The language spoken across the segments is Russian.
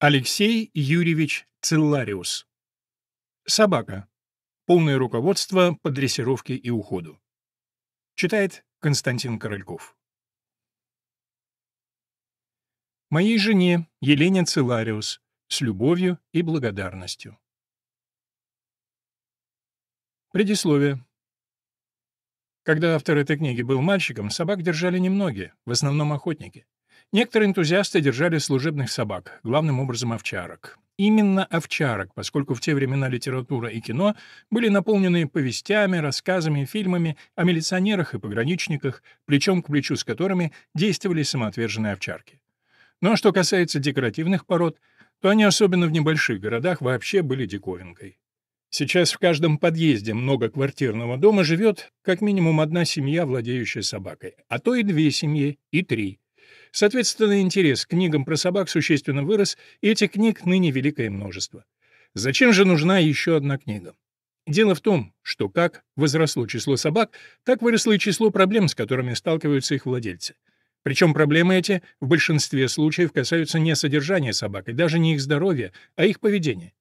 Алексей Юрьевич Целлариус. Собака. Полное руководство по дрессировке и уходу. Читает Константин Корольков. Моей жене Елене Целлариус с любовью и благодарностью. Предисловие. Когда автор этой книги был мальчиком, собак держали немногие, в основном охотники. Некоторые энтузиасты держали служебных собак, главным образом овчарок. Именно овчарок, поскольку в те времена литература и кино были наполнены повестями, рассказами, фильмами о милиционерах и пограничниках, плечом к плечу с которыми действовали самоотверженные овчарки. Но что касается декоративных пород, то они, особенно в небольших городах, вообще были диковинкой. Сейчас в каждом подъезде многоквартирного дома живет как минимум одна семья, владеющая собакой, а то и две семьи, и три. Соответственно, интерес к книгам про собак существенно вырос, и этих книг ныне великое множество. Зачем же нужна еще одна книга? Дело в том, что как возросло число собак, так выросло и число проблем, с которыми сталкиваются их владельцы. Причем проблемы эти в большинстве случаев касаются не содержания собак и даже не их здоровья, а их поведения.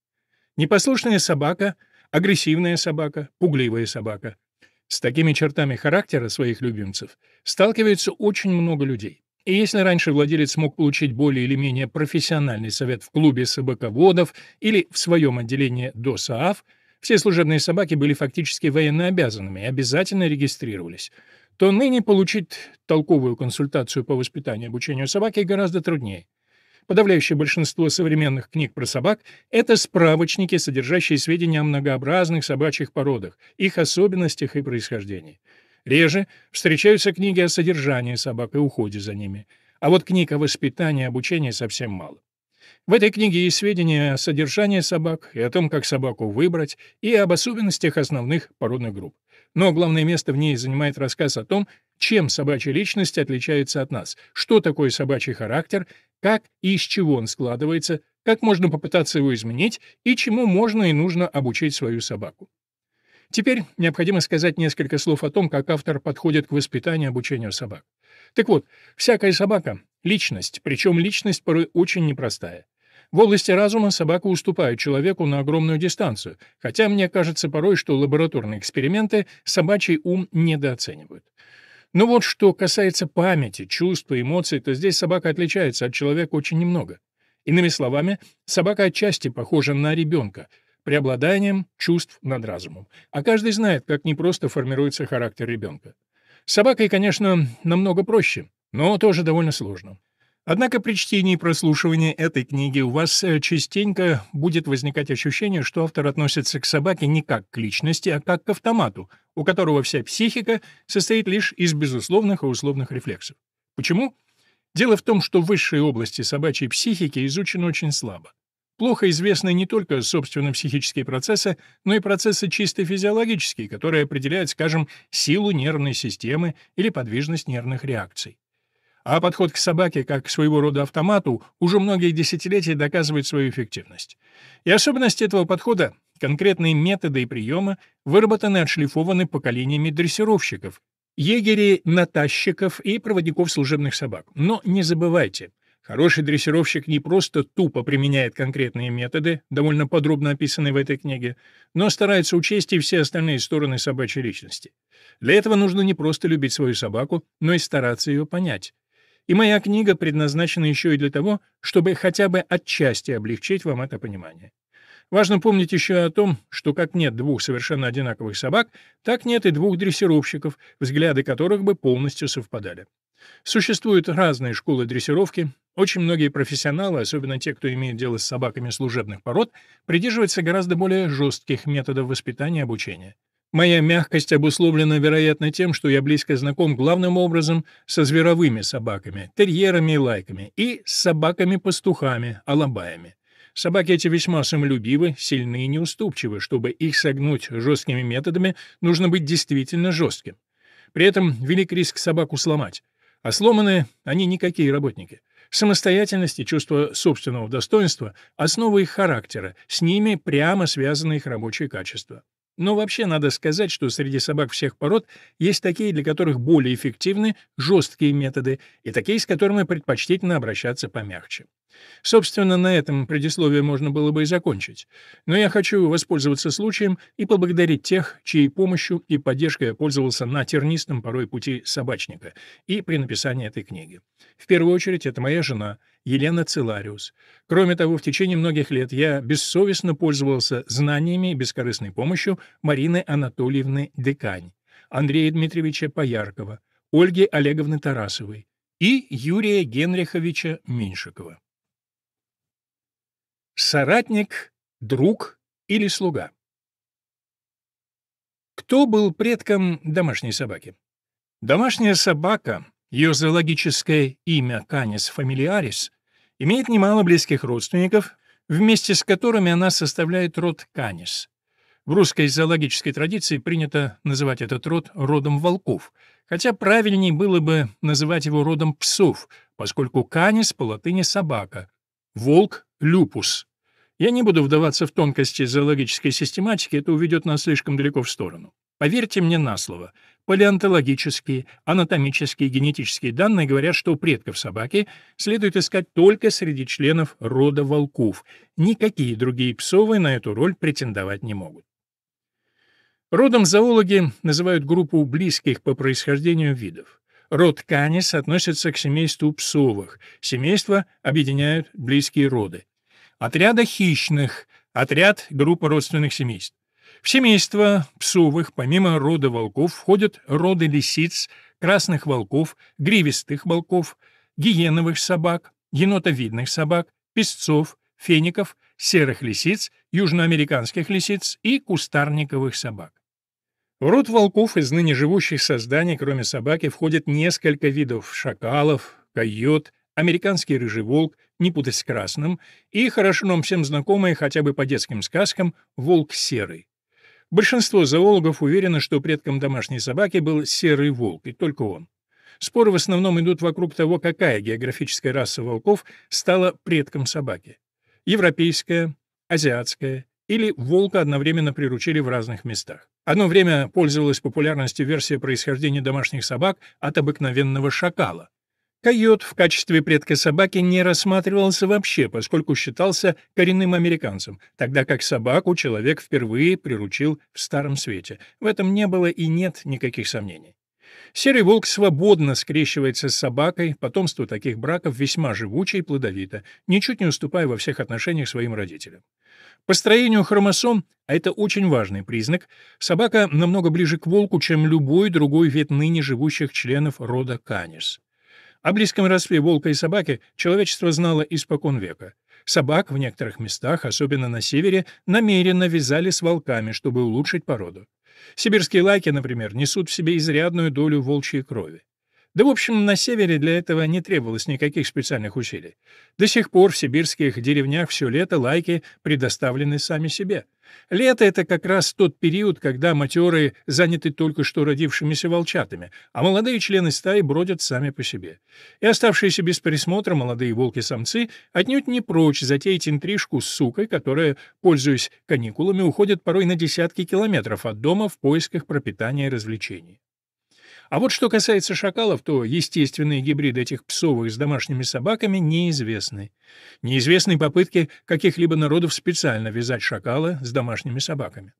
Непослушная собака, агрессивная собака, пугливая собака. С такими чертами характера своих любимцев сталкивается очень много людей. И если раньше владелец мог получить более или менее профессиональный совет в клубе собаководов или в своем отделении ДОСААФ, все служебные собаки были фактически военнообязанными и обязательно регистрировались, то ныне получить толковую консультацию по воспитанию и обучению собаки гораздо труднее. Подавляющее большинство современных книг про собак — это справочники, содержащие сведения о многообразных собачьих породах, их особенностях и происхождении. Реже встречаются книги о содержании собак и уходе за ними, а вот книг о воспитании и обучении совсем мало. В этой книге есть сведения о содержании собак и о том, как собаку выбрать, и об особенностях основных породных групп. Но главное место в ней занимает рассказ о том, чем собачья личность отличается от нас, что такое собачий характер, как и из чего он складывается, как можно попытаться его изменить и чему можно и нужно обучить свою собаку. Теперь необходимо сказать несколько слов о том, как автор подходит к воспитанию и обучению собак. Так вот, всякая собака — личность, причем личность порой очень непростая. В области разума собака уступает человеку на огромную дистанцию, хотя мне кажется порой, что лабораторные эксперименты собачий ум недооценивают. Но вот что касается памяти, чувств и эмоций, то здесь собака отличается от человека очень немного. Иными словами, собака отчасти похожа на ребенка, преобладанием чувств над разумом. А каждый знает, как непросто формируется характер ребенка. С собакой, конечно, намного проще, но тоже довольно сложно. Однако при чтении и прослушивании этой книги у вас частенько будет возникать ощущение, что автор относится к собаке не как к личности, а как к автомату, у которого вся психика состоит лишь из безусловных и условных рефлексов. Почему? Дело в том, что высшие области собачьей психики изучены очень слабо. Плохо известны не только, собственно, психические процессы, но и процессы чисто физиологические, которые определяют, скажем, силу нервной системы или подвижность нервных реакций. А подход к собаке как к своего рода автомату уже многие десятилетия доказывает свою эффективность. И особенности этого подхода, конкретные методы и приемы, выработаны и отшлифованы поколениями дрессировщиков, егерей, натащиков и проводников служебных собак. Но не забывайте, хороший дрессировщик не просто тупо применяет конкретные методы, довольно подробно описанные в этой книге, но старается учесть и все остальные стороны собачьей личности. Для этого нужно не просто любить свою собаку, но и стараться ее понять. И моя книга предназначена еще и для того, чтобы хотя бы отчасти облегчить вам это понимание. Важно помнить еще о том, что как нет двух совершенно одинаковых собак, так нет и двух дрессировщиков, взгляды которых бы полностью совпадали. Существуют разные школы дрессировки. Очень многие профессионалы, особенно те, кто имеет дело с собаками служебных пород, придерживаются гораздо более жестких методов воспитания и обучения. Моя мягкость обусловлена, вероятно, тем, что я близко знаком главным образом со зверовыми собаками, терьерами и лайками, и с собаками-пастухами, алабаями. Собаки эти весьма самолюбивы, сильны и неуступчивы. Чтобы их согнуть жесткими методами, нужно быть действительно жестким. При этом велик риск собаку сломать. А сломанные они никакие работники. Самостоятельность и чувство собственного достоинства — основа их характера, с ними прямо связаны их рабочие качества. Но вообще надо сказать, что среди собак всех пород есть такие, для которых более эффективны жесткие методы, и такие, с которыми предпочтительно обращаться помягче. Собственно, на этом предисловие можно было бы и закончить. Но я хочу воспользоваться случаем и поблагодарить тех, чьей помощью и поддержкой я пользовался на тернистом порой пути собачника и при написании этой книги. В первую очередь, это моя жена Елена Целлариус. Кроме того, в течение многих лет я бессовестно пользовался знаниями и бескорыстной помощью Марины Анатольевны Декань, Андрея Дмитриевича Пояркова, Ольги Олеговны Тарасовой и Юрия Генриховича Меньшикова. Соратник, друг или слуга? Кто был предком домашней собаки? Домашняя собака, ее зоологическое имя Canis familiaris, имеет немало близких родственников, вместе с которыми она составляет род Canis. В русской зоологической традиции принято называть этот род родом волков, хотя правильнее было бы называть его родом псов, поскольку Canis по латыни «собака», волк — «люпус». Я не буду вдаваться в тонкости зоологической систематики, это уведет нас слишком далеко в сторону. Поверьте мне на слово, палеонтологические, анатомические, генетические данные говорят, что предков собаки следует искать только среди членов рода волков. Никакие другие псовые на эту роль претендовать не могут. Родом зоологи называют группу близких по происхождению видов. Род Canis относится к семейству псовых. Семейства объединяют близкие роды. Отряда хищных — отряд группы родственных семейств. В семейство псовых помимо рода волков входят роды лисиц, красных волков, гривистых волков, гиеновых собак, енотовидных собак, песцов, феников, серых лисиц, южноамериканских лисиц и кустарниковых собак. В род волков из ныне живущих созданий, кроме собаки, входят несколько видов шакалов, койот, американский рыжий волк, не путать с красным, и хорошо нам всем знакомые хотя бы по детским сказкам волк серый. Большинство зоологов уверены, что предком домашней собаки был серый волк, и только он. Споры в основном идут вокруг того, какая географическая раса волков стала предком собаки. Европейская, азиатская, или волка одновременно приручили в разных местах. Одно время пользовалась популярностью версия происхождения домашних собак от обыкновенного шакала. Койот в качестве предка собаки не рассматривался вообще, поскольку считался коренным американцем, тогда как собаку человек впервые приручил в Старом Свете. В этом не было и нет никаких сомнений. Серый волк свободно скрещивается с собакой, потомство таких браков весьма живуче и плодовито, ничуть не уступая во всех отношениях своим родителям. По строению хромосом, а это очень важный признак, собака намного ближе к волку, чем любой другой вид ныне живущих членов рода Canis. О близком родстве волка и собаки человечество знало испокон века. Собак в некоторых местах, особенно на севере, намеренно вязали с волками, чтобы улучшить породу. Сибирские лайки, например, несут в себе изрядную долю волчьей крови. Да, в общем, на севере для этого не требовалось никаких специальных усилий. До сих пор в сибирских деревнях все лето лайки предоставлены сами себе. Лето — это как раз тот период, когда матерые заняты только что родившимися волчатами, а молодые члены стаи бродят сами по себе. И оставшиеся без присмотра молодые волки-самцы отнюдь не прочь затеять интрижку с сукой, которая, пользуясь каникулами, уходит порой на десятки километров от дома в поисках пропитания и развлечений. А вот что касается шакалов, то естественные гибриды этих псовых с домашними собаками неизвестны. Неизвестны попытки каких-либо народов специально вязать шакала с домашними собаками.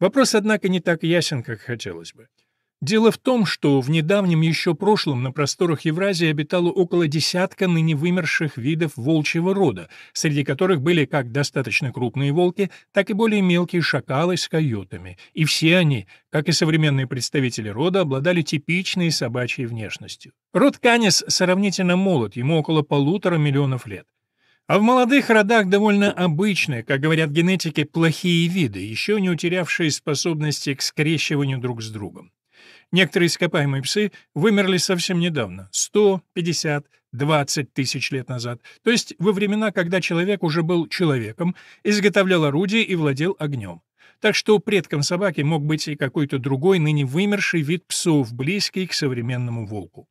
Вопрос, однако, не так ясен, как хотелось бы. Дело в том, что в недавнем еще прошлом на просторах Евразии обитало около десятка ныне вымерших видов волчьего рода, среди которых были как достаточно крупные волки, так и более мелкие шакалы с койотами, и все они, как и современные представители рода, обладали типичной собачьей внешностью. Род Canis сравнительно молод, ему около 1,5 миллиона лет. А в молодых родах довольно обычные, как говорят генетики, плохие виды, еще не утерявшие способности к скрещиванию друг с другом. Некоторые ископаемые псы вымерли совсем недавно, 100, 50, 20 тысяч лет назад, то есть во времена, когда человек уже был человеком, изготовлял орудия и владел огнем. Так что предком собаки мог быть и какой-то другой, ныне вымерший вид псов, близкий к современному волку.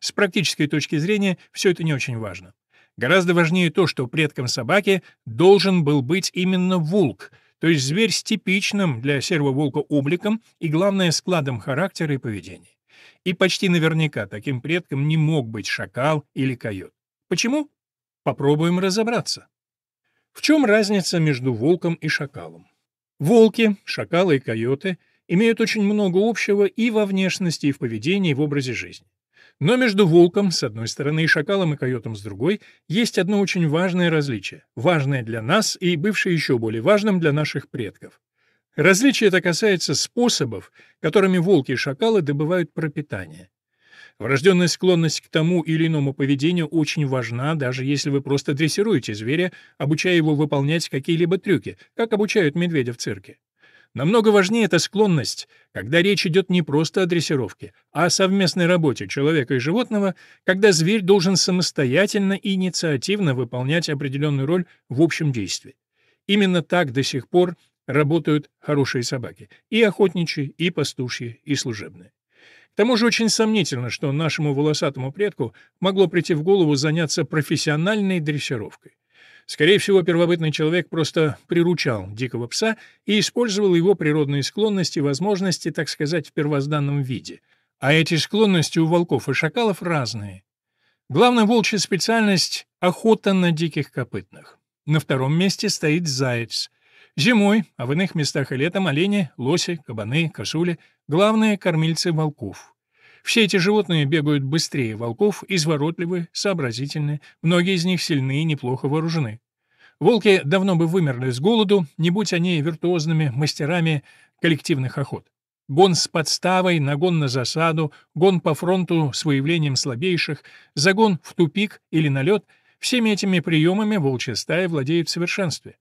С практической точки зрения все это не очень важно. Гораздо важнее то, что предком собаки должен был быть именно волк, то есть зверь с типичным для серого волка обликом и, главное, складом характера и поведения. И почти наверняка таким предком не мог быть шакал или койот. Почему? Попробуем разобраться. В чем разница между волком и шакалом? Волки, шакалы и койоты имеют очень много общего и во внешности, и в поведении, и в образе жизни. Но между волком, с одной стороны, и шакалом и койотом, с другой, есть одно очень важное различие, важное для нас и бывшее еще более важным для наших предков. Различие это касается способов, которыми волки и шакалы добывают пропитание. Врожденная склонность к тому или иному поведению очень важна, даже если вы просто дрессируете зверя, обучая его выполнять какие-либо трюки, как обучают медведя в цирке. Намного важнее эта склонность, когда речь идет не просто о дрессировке, а о совместной работе человека и животного, когда зверь должен самостоятельно и инициативно выполнять определенную роль в общем действии. Именно так до сих пор работают хорошие собаки — и охотничьи, и пастушьи, и служебные. К тому же очень сомнительно, что нашему волосатому предку могло прийти в голову заняться профессиональной дрессировкой. Скорее всего, первобытный человек просто приручал дикого пса и использовал его природные склонности и возможности, так сказать, в первозданном виде. А эти склонности у волков и шакалов разные. Главная волчья специальность — охота на диких копытных. На втором месте стоит заяц. Зимой, а в иных местах и летом, олени, лоси, кабаны, косули — главные кормильцы волков. Все эти животные бегают быстрее волков, изворотливы, сообразительны, многие из них сильны и неплохо вооружены. Волки давно бы вымерли с голоду, не будь они виртуозными мастерами коллективных охот. Гон с подставой, нагон на засаду, гон по фронту с выявлением слабейших, загон в тупик или налет — всеми этими приемами волчья стая владеет в совершенстве.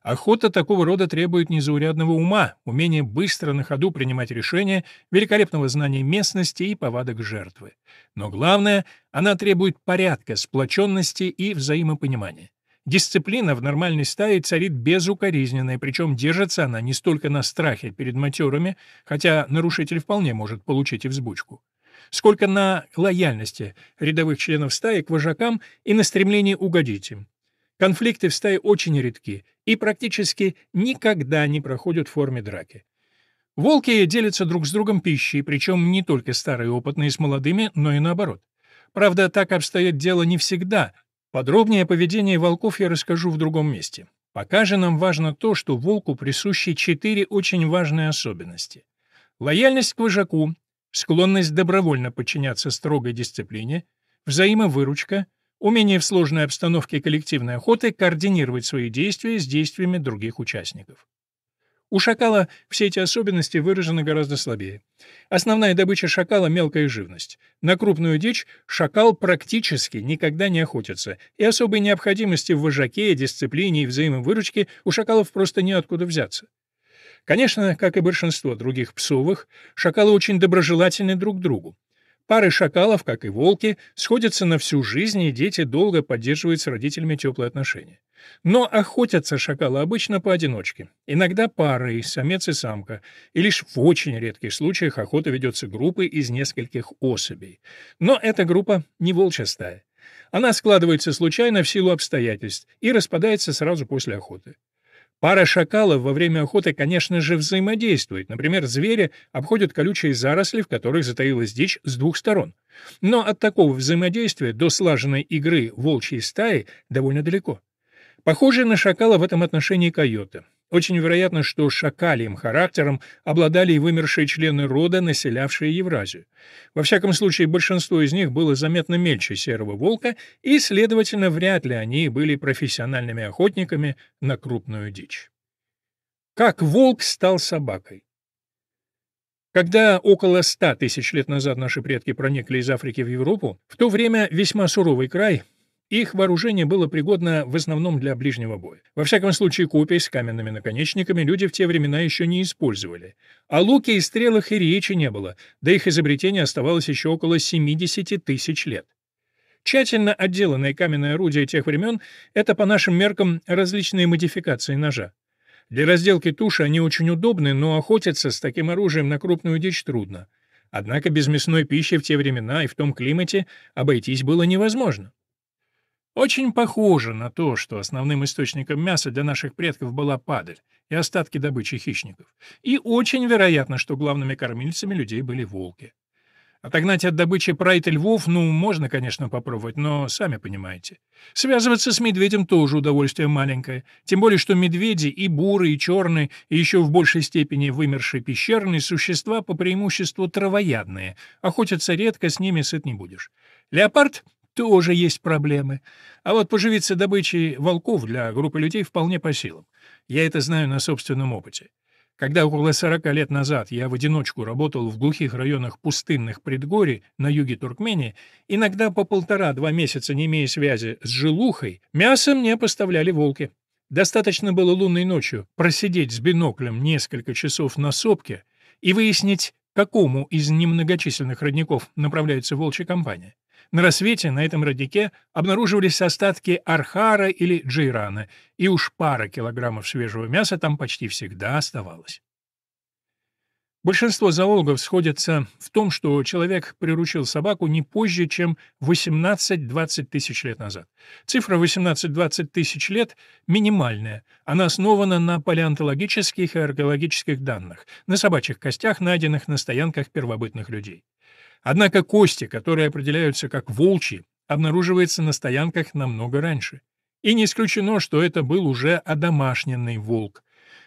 Охота такого рода требует незаурядного ума, умения быстро на ходу принимать решения, великолепного знания местности и повадок жертвы. Но главное, она требует порядка, сплоченности и взаимопонимания. Дисциплина в нормальной стае царит безукоризненная, причем держится она не столько на страхе перед матерыми, хотя нарушитель вполне может получить и взбучку, сколько на лояльности рядовых членов стаи к вожакам и на стремлении угодить им. Конфликты в стае очень редки и практически никогда не проходят в форме драки. Волки делятся друг с другом пищей, причем не только старые опытные с молодыми, но и наоборот. Правда, так обстоит дело не всегда. Подробнее о поведении волков я расскажу в другом месте. Пока же нам важно то, что волку присущи 4 очень важные особенности. Лояльность к вожаку, склонность добровольно подчиняться строгой дисциплине, взаимовыручка, умение в сложной обстановке коллективной охоты координировать свои действия с действиями других участников. У шакала все эти особенности выражены гораздо слабее. Основная добыча шакала — мелкая живность. На крупную дичь шакал практически никогда не охотится, и особой необходимости в вожаке, дисциплине и взаимовыручке у шакалов просто неоткуда взяться. Конечно, как и большинство других псовых, шакалы очень доброжелательны друг к другу. Пары шакалов, как и волки, сходятся на всю жизнь, и дети долго поддерживают с родителями теплые отношения. Но охотятся шакалы обычно поодиночке, иногда парой, самец и самка, и лишь в очень редких случаях охота ведется группой из нескольких особей. Но эта группа не волчья стая. Она складывается случайно в силу обстоятельств и распадается сразу после охоты. Пара шакалов во время охоты, конечно же, взаимодействует. Например, звери обходят колючие заросли, в которых затаилась дичь, с двух сторон. Но от такого взаимодействия до слаженной игры волчьей стаи довольно далеко. Похожи на шакала в этом отношении койоты. Очень вероятно, что шакалием характером обладали и вымершие члены рода, населявшие Евразию. Во всяком случае, большинство из них было заметно мельче серого волка, и, следовательно, вряд ли они были профессиональными охотниками на крупную дичь. Как волк стал собакой? Когда около 100 000 лет назад наши предки проникли из Африки в Европу, в то время весьма суровый край — их вооружение было пригодно в основном для ближнего боя. Во всяком случае, копий с каменными наконечниками люди в те времена еще не использовали. О луке и стрелах и речи не было, да их изобретение оставалось еще около 70 000 лет. Тщательно отделанные каменные орудия тех времен — это, по нашим меркам, различные модификации ножа. Для разделки туши они очень удобны, но охотиться с таким оружием на крупную дичь трудно. Однако без мясной пищи в те времена и в том климате обойтись было невозможно. Очень похоже на то, что основным источником мяса для наших предков была падаль и остатки добычи хищников. И очень вероятно, что главными кормильцами людей были волки. Отогнать от добычи прайд и львов, можно, конечно, попробовать, но сами понимаете. Связываться с медведем тоже удовольствие маленькое, тем более, что медведи и бурые, и черные, и еще в большей степени вымершие пещерные существа по преимуществу травоядные, охотятся редко, с ними сыт не будешь. Леопард тоже есть проблемы, а вот поживиться добычей волков для группы людей вполне по силам. Я это знаю на собственном опыте. Когда около 40 лет назад я в одиночку работал в глухих районах пустынных предгорий на юге Туркмении, иногда по 1,5-2 месяца, не имея связи с жилухой, мясо мне поставляли волки. Достаточно было лунной ночью просидеть с биноклем несколько часов на сопке и выяснить, к какому из немногочисленных родников направляется волчья компания. На рассвете на этом роднике обнаруживались остатки архара или джейрана, и уж пара килограммов свежего мяса там почти всегда оставалось. Большинство зоологов сходятся в том, что человек приручил собаку не позже, чем 18-20 тысяч лет назад. Цифра 18-20 тысяч лет минимальная. Она основана на палеонтологических и археологических данных, на собачьих костях, найденных на стоянках первобытных людей. Однако кости, которые определяются как волчьи, обнаруживаются на стоянках намного раньше. И не исключено, что это был уже одомашненный волк.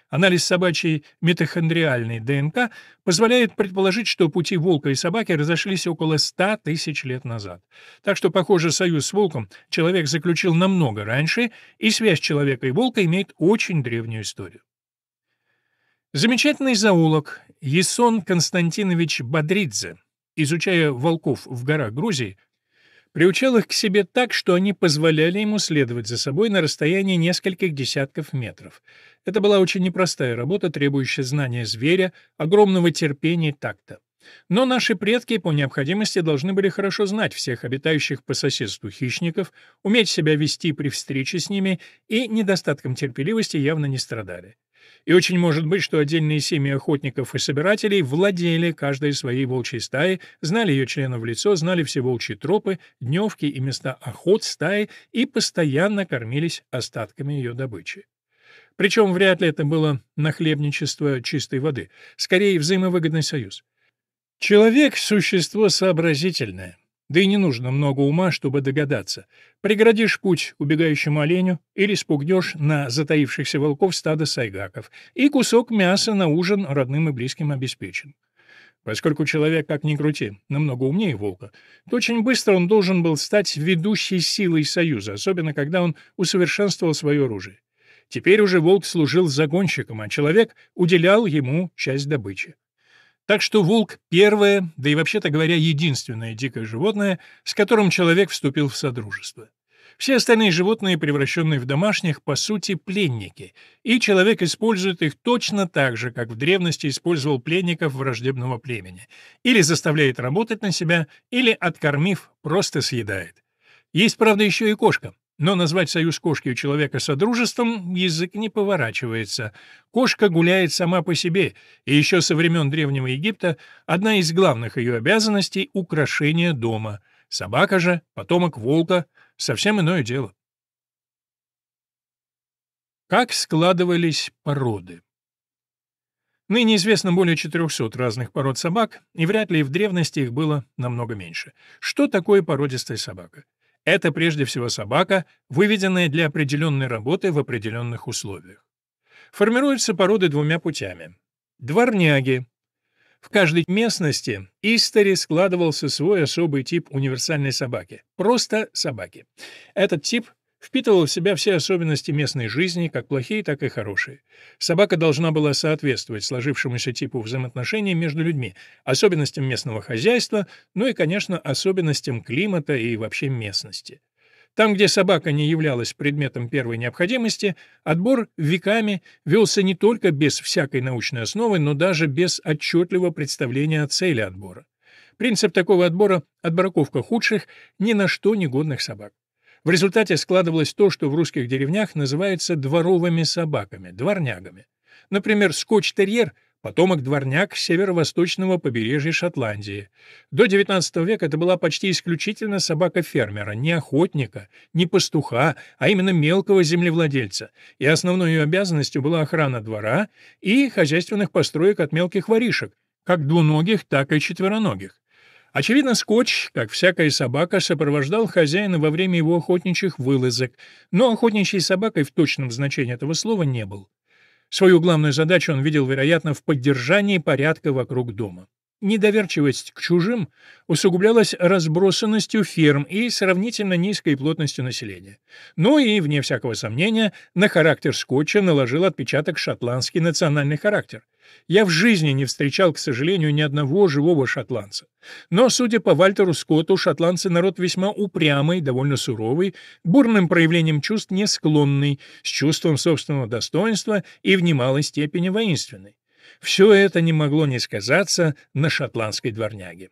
Анализ собачьей митохондриальной ДНК позволяет предположить, что пути волка и собаки разошлись около 100 тысяч лет назад. Так что, похоже, союз с волком человек заключил намного раньше, и связь человека и волка имеет очень древнюю историю. Замечательный зоолог Ясон Константинович Бадридзе, изучая волков в горах Грузии, приучал их к себе так, что они позволяли ему следовать за собой на расстоянии нескольких десятков метров. Это была очень непростая работа, требующая знания зверя, огромного терпения и такта. Но наши предки по необходимости должны были хорошо знать всех обитающих по соседству хищников, уметь себя вести при встрече с ними и недостатком терпеливости явно не страдали. И очень может быть, что отдельные семьи охотников и собирателей владели каждой своей волчьей стаей, знали ее членов в лицо, знали все волчьи тропы, дневки и места охот стаи и постоянно кормились остатками ее добычи. Причем вряд ли это было нахлебничество чистой воды, скорее взаимовыгодный союз. Человек — существо сообразительное, да и не нужно много ума, чтобы догадаться. Преградишь путь убегающему оленю или спугнешь на затаившихся волков стадо сайгаков, и кусок мяса на ужин родным и близким обеспечен. Поскольку человек, как ни крути, намного умнее волка, то очень быстро он должен был стать ведущей силой союза, особенно когда он усовершенствовал свое оружие. Теперь уже волк служил загонщиком, а человек уделял ему часть добычи. Так что волк — первое, да и вообще-то говоря, единственное дикое животное, с которым человек вступил в содружество. Все остальные животные, превращенные в домашних, по сути, пленники, и человек использует их точно так же, как в древности использовал пленников враждебного племени. Или заставляет работать на себя, или, откормив, просто съедает. Есть, правда, еще и кошка. Но назвать союз кошки и человека содружеством язык не поворачивается. Кошка гуляет сама по себе, и еще со времен Древнего Египта одна из главных ее обязанностей — украшение дома. Собака же, потомок волка, совсем иное дело. Как складывались породы? Ныне известно более 400 разных пород собак, и вряд ли в древности их было намного меньше. Что такое породистая собака? Это прежде всего собака, выведенная для определенной работы в определенных условиях. Формируются породы двумя путями. Дворняги. В каждой местности истори складывался свой особый тип универсальной собаки. Просто собаки. Этот тип впитывал в себя все особенности местной жизни, как плохие, так и хорошие. Собака должна была соответствовать сложившемуся типу взаимоотношений между людьми, особенностям местного хозяйства, ну и, конечно, особенностям климата и вообще местности. Там, где собака не являлась предметом первой необходимости, отбор веками велся не только без всякой научной основы, но даже без отчетливого представления о цели отбора. Принцип такого отбора — отбраковка худших, ни на что негодных собак. В результате складывалось то, что в русских деревнях называется дворовыми собаками, дворнягами. Например, скотч-терьер потомок-дворняк северо-восточного побережья Шотландии. До XIX века это была почти исключительно собака фермера, не охотника, не пастуха, а именно мелкого землевладельца, и основной ее обязанностью была охрана двора и хозяйственных построек от мелких воришек, как двуногих, так и четвероногих. Очевидно, Скотч, как всякая собака, сопровождал хозяина во время его охотничьих вылазок, но охотничьей собакой в точном значении этого слова не был. Свою главную задачу он видел, вероятно, в поддержании порядка вокруг дома. Недоверчивость к чужим усугублялась разбросанностью ферм и сравнительно низкой плотностью населения. Ну и, вне всякого сомнения, на характер Скотча наложил отпечаток шотландский национальный характер. Я в жизни не встречал, к сожалению, ни одного живого шотландца. Но, судя по Вальтеру Скотту, шотландцы — народ весьма упрямый, довольно суровый, бурным проявлением чувств не склонный, с чувством собственного достоинства и в немалой степени воинственный. Все это не могло не сказаться на шотландской дворняге.